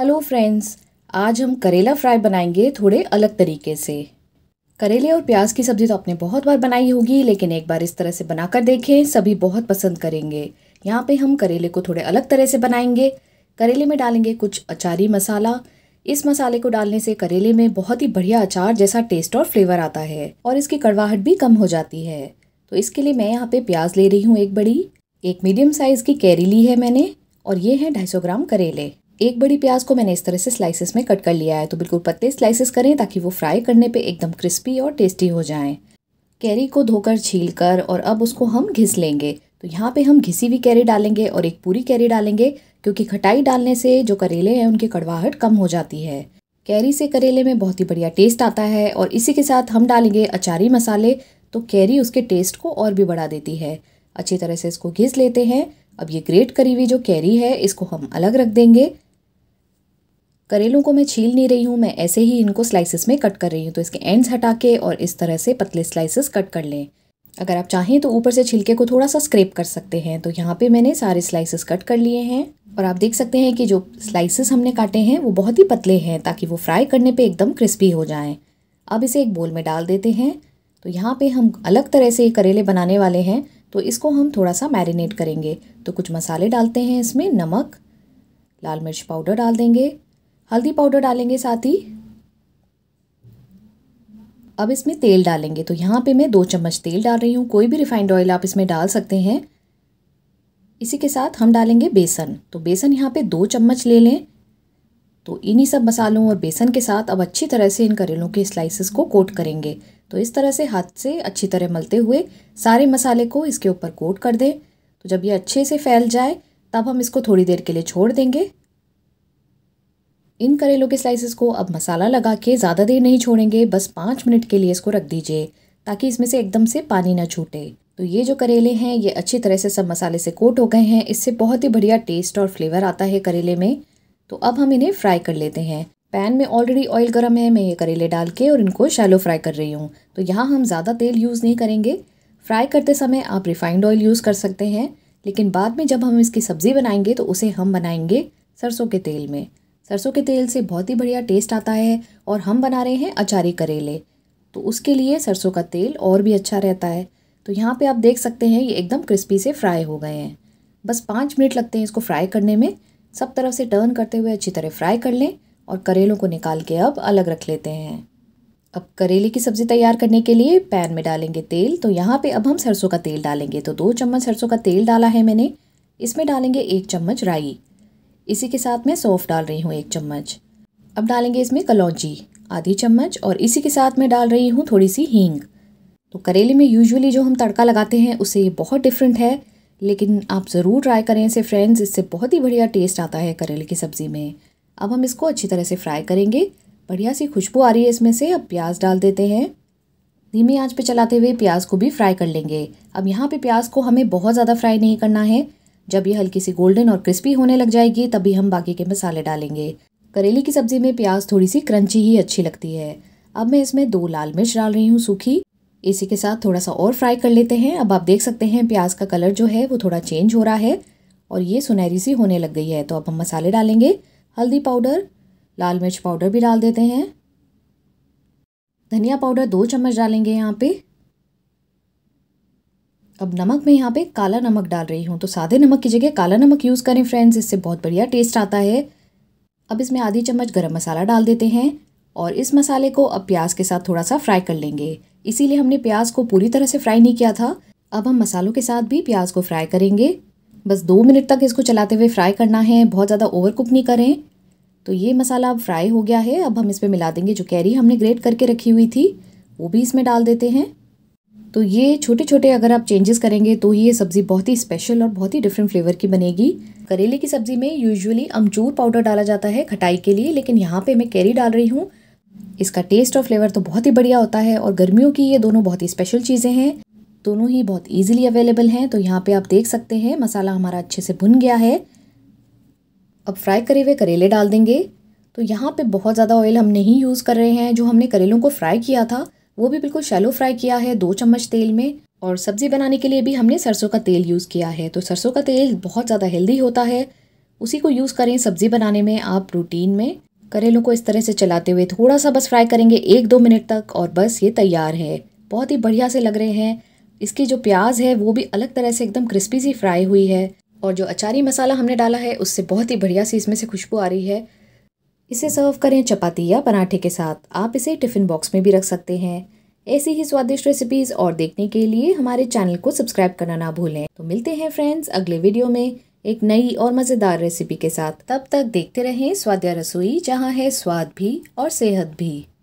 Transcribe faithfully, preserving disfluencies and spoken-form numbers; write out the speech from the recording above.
Hello friends, आज हम करेला फ्राई बनाएंगे थोड़े अलग तरीके से। करेले और प्याज की सब्ज़ी तो आपने बहुत बार बनाई होगी, लेकिन एक बार इस तरह से बनाकर देखें, सभी बहुत पसंद करेंगे। यहाँ पे हम करेले को थोड़े अलग तरह से बनाएंगे। करेले में डालेंगे कुछ अचारी मसाला। इस मसाले को डालने से करेले में बहुत ही बढ़िया अचार जैसा टेस्ट और फ्लेवर आता है और इसकी कड़वाहट भी कम हो जाती है। तो इसके लिए मैं यहाँ पर प्याज ले रही हूँ एक बड़ी, एक मीडियम साइज़ की कैरी ली है मैंने, और ये है ढाई सौ ग्राम करेले। एक बड़ी प्याज को मैंने इस तरह से स्लाइसेस में कट कर लिया है, तो बिल्कुल पतले स्लाइसेस करें ताकि वो फ्राई करने पे एकदम क्रिस्पी और टेस्टी हो जाएं। कैरी को धोकर छीलकर और अब उसको हम घिस लेंगे। तो यहाँ पे हम घिसी हुई कैरी डालेंगे और एक पूरी कैरी डालेंगे, क्योंकि खटाई डालने से जो करेले हैं उनकी कड़वाहट कम हो जाती है। कैरी से करेले में बहुत ही बढ़िया टेस्ट आता है और इसी के साथ हम डालेंगे अचारी मसाले, तो कैरी उसके टेस्ट को और भी बढ़ा देती है। अच्छी तरह से इसको घिस लेते हैं। अब ये ग्रेट करी हुई जो कैरी है इसको हम अलग रख देंगे। करेलों को मैं छील नहीं रही हूँ, मैं ऐसे ही इनको स्लाइसेस में कट कर रही हूँ। तो इसके एंड्स हटा के और इस तरह से पतले स्लाइसेस कट कर लें। अगर आप चाहें तो ऊपर से छिलके को थोड़ा सा स्क्रैप कर सकते हैं। तो यहाँ पे मैंने सारे स्लाइसेस कट कर लिए हैं और आप देख सकते हैं कि जो स्लाइसेस हमने काटे हैं वो बहुत ही पतले हैं, ताकि वो फ्राई करने पर एकदम क्रिस्पी हो जाएँ। अब इसे एक बोल में डाल देते हैं। तो यहाँ पर हम अलग तरह से करेले बनाने वाले हैं, तो इसको हम थोड़ा सा मैरिनेट करेंगे। तो कुछ मसाले डालते हैं इसमें, नमक, लाल मिर्च पाउडर डाल देंगे, हल्दी पाउडर डालेंगे साथ ही। अब इसमें तेल डालेंगे। तो यहाँ पे मैं दो चम्मच तेल डाल रही हूँ, कोई भी रिफाइंड ऑयल आप इसमें डाल सकते हैं। इसी के साथ हम डालेंगे बेसन। तो बेसन यहाँ पे दो चम्मच ले लें। तो इन्हीं सब मसालों और बेसन के साथ अब अच्छी तरह से इन करेलों के स्लाइसेस को कोट करेंगे। तो इस तरह से हाथ से अच्छी तरह मलते हुए सारे मसाले को इसके ऊपर कोट कर दें। तो जब ये अच्छे से फैल जाए तब हम इसको थोड़ी देर के लिए छोड़ देंगे। इन करेलों के स्लाइसेस को अब मसाला लगा के ज़्यादा देर नहीं छोड़ेंगे, बस पाँच मिनट के लिए इसको रख दीजिए ताकि इसमें से एकदम से पानी ना छूटे। तो ये जो करेले हैं ये अच्छी तरह से सब मसाले से कोट हो गए हैं। इससे बहुत ही बढ़िया टेस्ट और फ्लेवर आता है करेले में। तो अब हम इन्हें फ्राई कर लेते हैं। पैन में ऑलरेडी ऑयल गर्म है, मैं ये करेले डाल के और इनको शैलो फ्राई कर रही हूँ। तो यहाँ हम ज़्यादा तेल यूज़ नहीं करेंगे। फ्राई करते समय आप रिफाइंड ऑयल यूज़ कर सकते हैं, लेकिन बाद में जब हम इसकी सब्ज़ी बनाएंगे तो उसे हम बनाएंगे सरसों के तेल में। सरसों के तेल से बहुत ही बढ़िया टेस्ट आता है और हम बना रहे हैं अचारी करेले, तो उसके लिए सरसों का तेल और भी अच्छा रहता है। तो यहाँ पे आप देख सकते हैं ये एकदम क्रिस्पी से फ्राई हो गए हैं। बस पाँच मिनट लगते हैं इसको फ्राई करने में। सब तरफ से टर्न करते हुए अच्छी तरह फ्राई कर लें और करेलों को निकाल के अब अलग रख लेते हैं। अब करेले की सब्ज़ी तैयार करने के लिए पैन में डालेंगे तेल। तो यहाँ पर अब हम सरसों का तेल डालेंगे। तो दो चम्मच सरसों का तेल डाला है मैंने। इसमें डालेंगे एक चम्मच राई। इसी के साथ मैं सौंफ डाल रही हूँ एक चम्मच। अब डालेंगे इसमें कलौंजी आधी चम्मच और इसी के साथ मैं डाल रही हूँ थोड़ी सी हींग। तो करेले में यूजुअली जो हम तड़का लगाते हैं उससे ये बहुत डिफरेंट है, लेकिन आप ज़रूर ट्राई करें इसे फ्रेंड्स। इससे बहुत ही बढ़िया टेस्ट आता है करेले की सब्ज़ी में। अब हम इसको अच्छी तरह से फ्राई करेंगे। बढ़िया सी खुशबू आ रही है इसमें से। अब प्याज डाल देते हैं। धीमी आँच पर चलाते हुए प्याज को भी फ्राई कर लेंगे। अब यहाँ पर प्याज को हमें बहुत ज़्यादा फ्राई नहीं करना है। जब ये हल्की सी गोल्डन और क्रिस्पी होने लग जाएगी तभी हम बाकी के मसाले डालेंगे। करेले की सब्ज़ी में प्याज थोड़ी सी क्रंची ही अच्छी लगती है। अब मैं इसमें दो लाल मिर्च डाल रही हूँ सूखी। इसी के साथ थोड़ा सा और फ्राई कर लेते हैं। अब आप देख सकते हैं प्याज का कलर जो है वो थोड़ा चेंज हो रहा है और ये सुनहरी सी होने लग गई है। तो अब हम मसाले डालेंगे, हल्दी पाउडर, लाल मिर्च पाउडर भी डाल देते हैं, धनिया पाउडर दो चम्मच डालेंगे यहाँ पर। अब नमक में यहाँ पे काला नमक डाल रही हूँ। तो सादे नमक की जगह काला नमक यूज़ करें फ्रेंड्स, इससे बहुत बढ़िया टेस्ट आता है। अब इसमें आधी चम्मच गरम मसाला डाल देते हैं और इस मसाले को अब प्याज के साथ थोड़ा सा फ्राई कर लेंगे। इसीलिए हमने प्याज को पूरी तरह से फ्राई नहीं किया था। अब हम मसालों के साथ भी प्याज को फ्राई करेंगे। बस दो मिनट तक इसको चलाते हुए फ्राई करना है, बहुत ज़्यादा ओवर कुक नहीं करें। तो ये मसाला अब फ्राई हो गया है। अब हम इसमें मिला देंगे जो कैरी हमने ग्रेट करके रखी हुई थी, वो भी इसमें डाल देते हैं। तो ये छोटे छोटे अगर आप चेंजेस करेंगे तो ये सब्ज़ी बहुत ही स्पेशल और बहुत ही डिफरेंट फ्लेवर की बनेगी। करेले की सब्ज़ी में यूजुअली अमचूर पाउडर डाला जाता है खटाई के लिए, लेकिन यहाँ पे मैं कैरी डाल रही हूँ। इसका टेस्ट और फ्लेवर तो बहुत ही बढ़िया होता है और गर्मियों की ये दोनों बहुत ही स्पेशल चीज़ें हैं। दोनों ही बहुत ईजिली अवेलेबल हैं। तो यहाँ पर आप देख सकते हैं मसाला हमारा अच्छे से भुन गया है। अब फ्राई करे हुए करेले डाल देंगे। तो यहाँ पर बहुत ज़्यादा ऑयल हम नहीं यूज़ कर रहे हैं। जो हमने करेलों को फ्राई किया था वो भी बिल्कुल शैलो फ्राई किया है दो चम्मच तेल में। और सब्ज़ी बनाने के लिए भी हमने सरसों का तेल यूज़ किया है। तो सरसों का तेल बहुत ज़्यादा हेल्दी होता है उसी को यूज़ करें सब्ज़ी बनाने में। आप रूटीन में करेलों को इस तरह से चलाते हुए थोड़ा सा बस फ्राई करेंगे एक दो मिनट तक और बस ये तैयार है। बहुत ही बढ़िया से लग रहे हैं। इसकी जो प्याज है वो भी अलग तरह से एकदम क्रिस्पी सी फ्राई हुई है और जो अचारी मसाला हमने डाला है उससे बहुत ही बढ़िया सी इसमें से खुशबू आ रही है। इसे सर्व करें चपाती या पराठे के साथ। आप इसे टिफ़िन बॉक्स में भी रख सकते हैं। ऐसी ही स्वादिष्ट रेसिपीज़ और देखने के लिए हमारे चैनल को सब्सक्राइब करना ना भूलें। तो मिलते हैं फ्रेंड्स अगले वीडियो में एक नई और मज़ेदार रेसिपी के साथ। तब तक देखते रहें स्वाद्या रसोई, जहां है स्वाद भी और सेहत भी।